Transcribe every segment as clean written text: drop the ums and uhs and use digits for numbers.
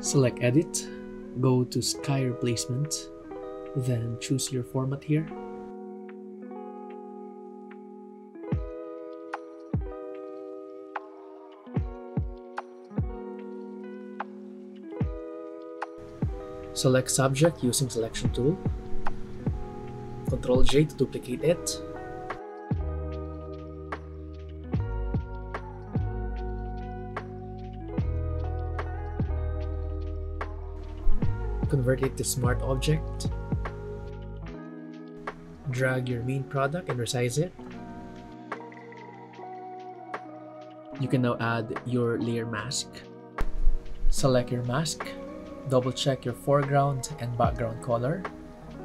Select Edit, go to Sky Replacement, then choose your format here. Select Subject using Selection Tool. Ctrl-J to duplicate it. Convert it to Smart Object. Drag your main product and resize it. You can now add your layer mask. Select your mask. Double check your foreground and background color.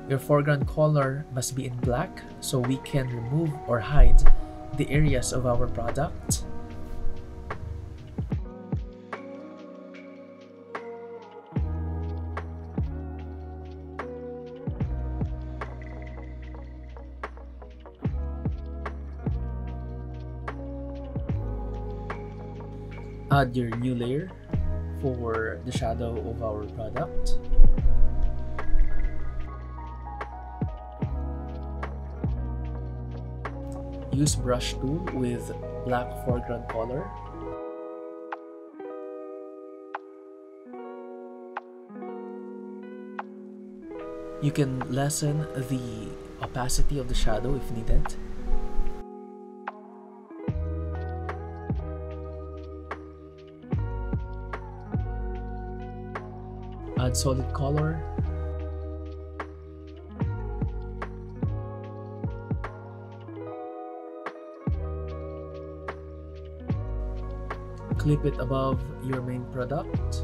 Your foreground color must be in black so we can remove or hide the areas of our product. Add your new layer for the shadow of our product. Use brush tool with black foreground color. You can lessen the opacity of the shadow if needed. Add solid color. Clip it above your main product.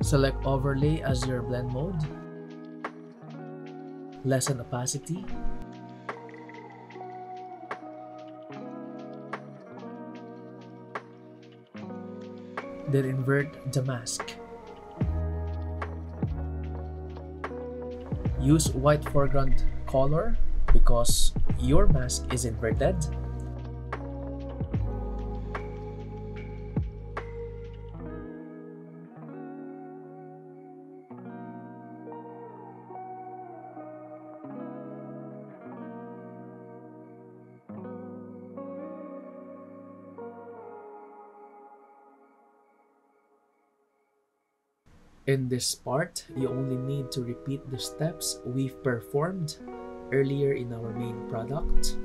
Select overlay as your blend mode. Lessen opacity. Then invert the mask. Use white foreground color because your mask is inverted. In this part, you only need to repeat the steps we've performed earlier in our main product.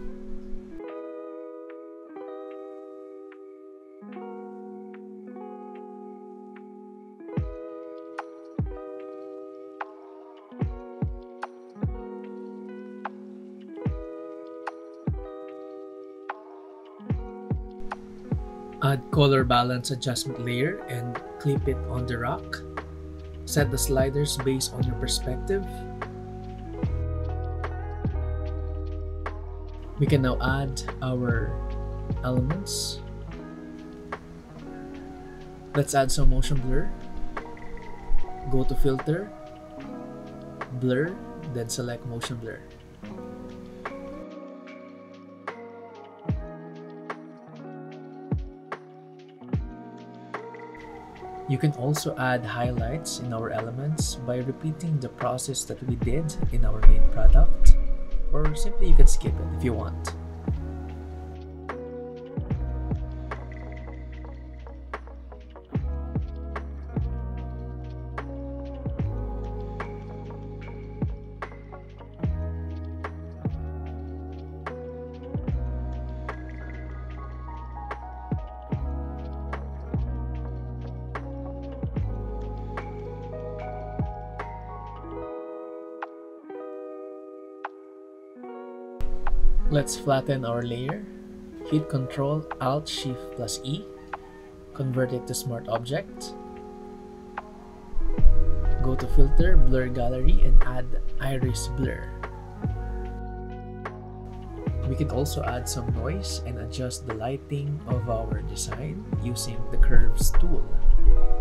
Add color balance adjustment layer and clip it on the rock. Set the sliders based on your perspective. We can now add our elements. Let's add some motion blur. Go to Filter, Blur, then select Motion Blur. You can also add highlights in our elements by repeating the process that we did in our main product, or simply you can skip it if you want. Let's flatten our layer. Hit Ctrl Alt Shift plus E. Convert it to Smart Object. Go to Filter, Blur Gallery, and add Iris Blur. We can also add some noise and adjust the lighting of our design using the Curves tool.